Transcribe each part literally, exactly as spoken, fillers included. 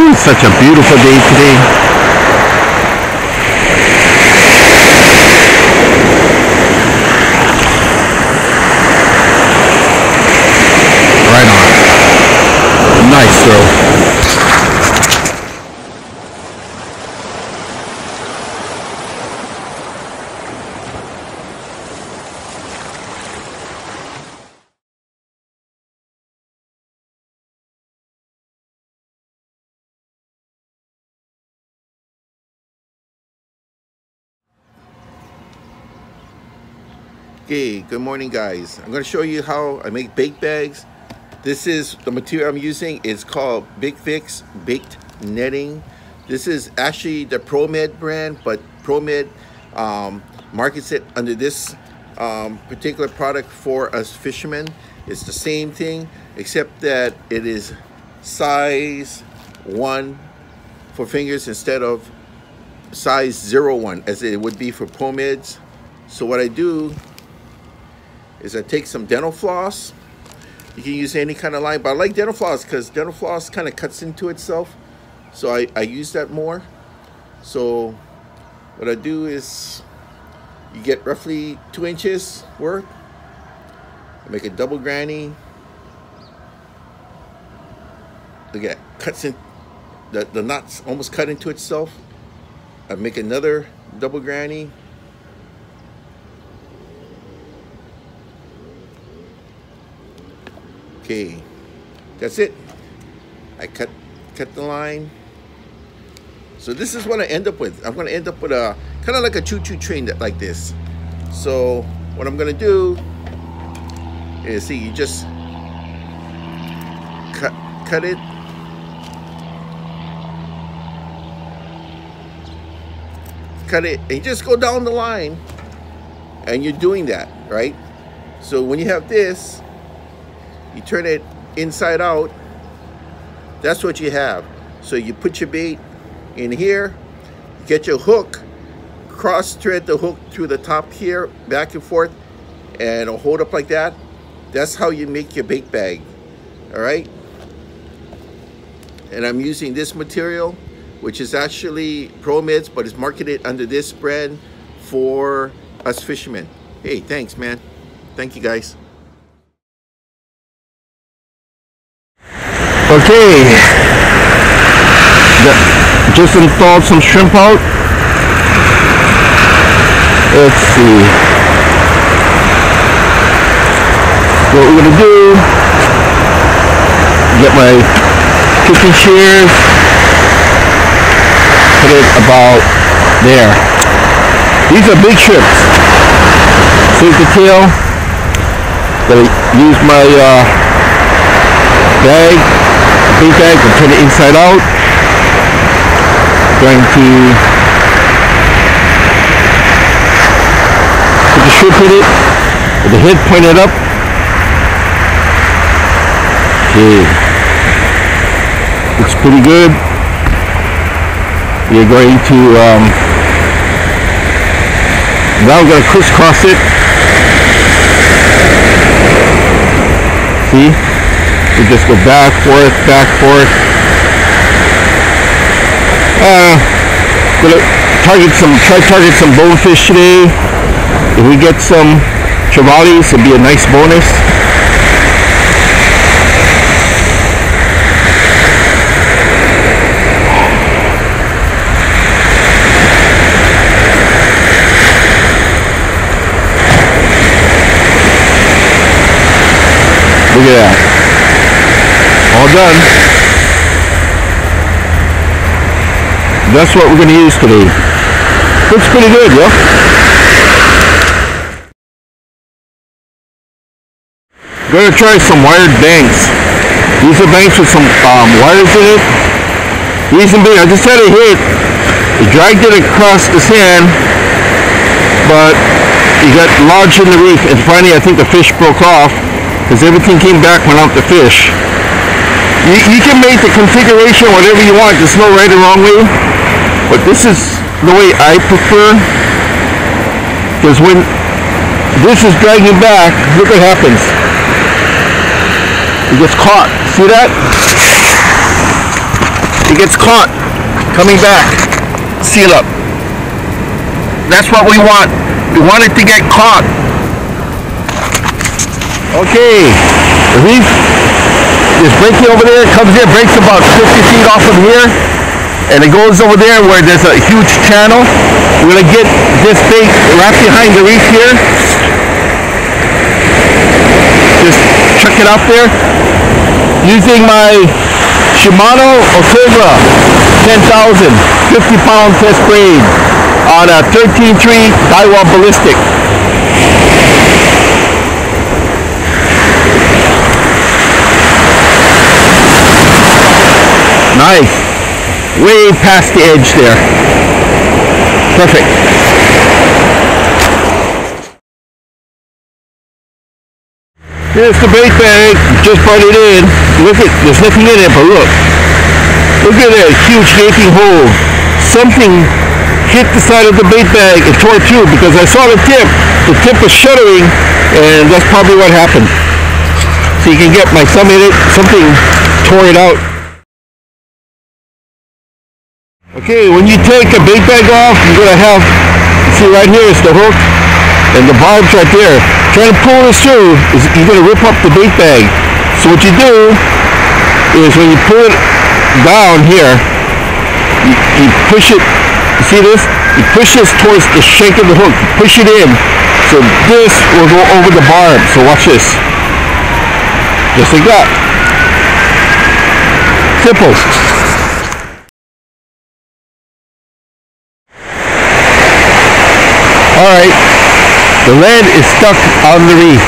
Ooh, such a beautiful day today. Right on. Nice throw. Okay, good morning guys. I'm going to show you how I make bait bags. This is the material I'm using. It's called Big Vic's Bait Netting. This is actually the ProMed brand, but ProMed um, markets it under this um, particular product for us fishermen. It's the same thing, except that it is size one for fingers instead of size zero one as it would be for ProMed's. So what I do is I take some dental floss. You can use any kind of line, but I like dental floss because dental floss kind of cuts into itself. So I, I use that more. So what I do is you get roughly two inches worth. I make a double granny. Look at that, cuts in, the, the knots almost cut into itself. I make another double granny. Okay, that's it. I cut cut the line. So this is what I end up with. I'm gonna end up with a kind of like a choo-choo train that like this. So what I'm gonna do is, see, you just cut cut it. Cut it and just go down the line. And you're doing that, right? So when you have this, you turn it inside out, that's what you have. So you put your bait in here, get your hook, cross thread the hook through the top here, back and forth, and it'll hold up like that. That's how you make your bait bag, all right? And I'm using this material, which is actually ProMed's, but it's marketed under this brand for us fishermen. Hey, thanks, man. Thank you, guys. Okay, the, just installed some shrimp out. Let's see. What we're gonna do? Get my kitchen shears. Put it about there. These are big shrimps. See the tail? Gonna use my uh, bag. Bait bag and turn it inside out. Going to put the shrimp in it with the head pointed up. Okay, looks pretty good. We're going to um, now we're going to crisscross it. See? We just go back, forth, back, forth. Uh, gonna target some, try target some bonefish today. If we get some Trevallies, it'd be a nice bonus. Look at that. All done. That's what we're going to use today. Looks pretty good, yeah? Going to try some wired banks. These are banks with some um, wires in it. Reason being, I just had a hit. It dragged it across the sand, but it got lodged in the reef. And finally, I think the fish broke off because everything came back, went out the fish. You, you can make the configuration whatever you want, there's no right or wrong way, but this is the way I prefer, because when this is dragging back, look what happens. It gets caught. See that? He gets caught. Coming back. Seal up. That's what we want. We want it to get caught. Okay. The reef is breaking over there. Comes in, breaks about fifty feet off of here. And it goes over there where there's a huge channel. We're going to get this bait right behind the reef here. Just chuck it out there. Using my Shimano Ocevra ten thousand, fifty pound test braid on a thirteen three Daiwa ballistic. Nice. Way past the edge there. Perfect. Here's the bait bag, just brought it in. Look at, there's nothing in it, but look. Look at that huge gaping hole. Something hit the side of the bait bag and tore it through because I saw the tip. The tip was shuddering, and that's probably what happened. So you can get my thumb in it, something tore it out. Okay, when you take a bait bag off, you're gonna have, see right here is the hook, and the barb's right there. Trying to pull this through is you're going to rip up the bait bag. So what you do is when you pull it down here, you, you push it, you see this? You push this towards the shank of the hook, you push it in. So this will go over the barb. So watch this. Just like that. Simple. Alright. The lead is stuck on the reef.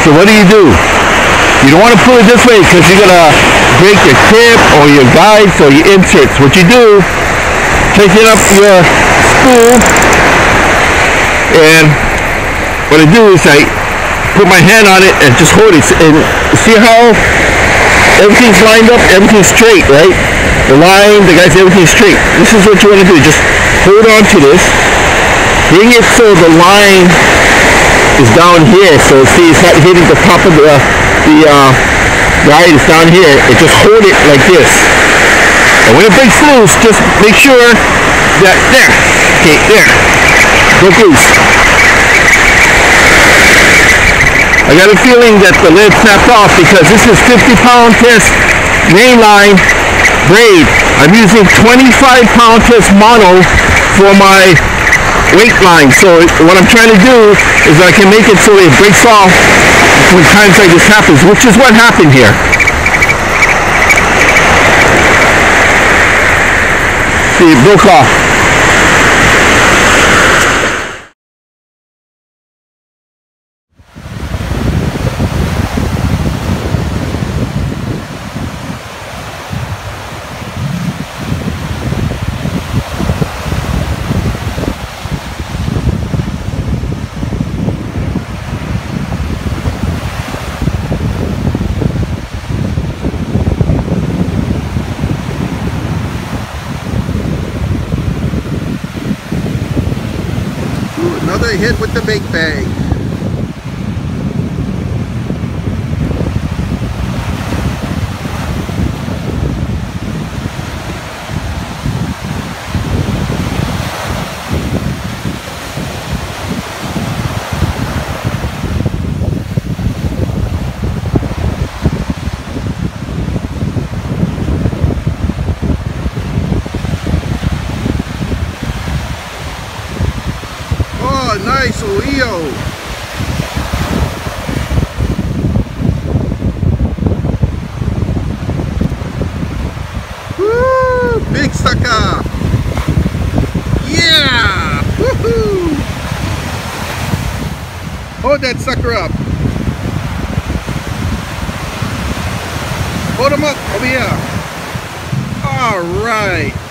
So what do you do? You don't want to pull it this way because you're going to break your tip or your guides or your inserts. What you do, taking up your spool, and what I do is I put my hand on it and just hold it. And see how everything's lined up? Everything's straight, right? The line, the guys, everything's straight. This is what you want to do. Just hold on to this. Bring it so the line is down here, so see it's not hitting the top of the uh, the uh, guide is down here, and just hold it like this. And when it breaks loose, just make sure that there, okay, there, break loose. I got a feeling that the lid snapped off because this is fifty pound test mainline braid. I'm using twenty-five pound test mono for my weight line, so what I'm trying to do is I can make it so it breaks off when times like this happens, which is what happened here. See, it broke off. Hit with the bait bag. Nice Leo. Woo! Big sucker. Yeah! Woohoo! Hold that sucker up. Hold him up over here. All right.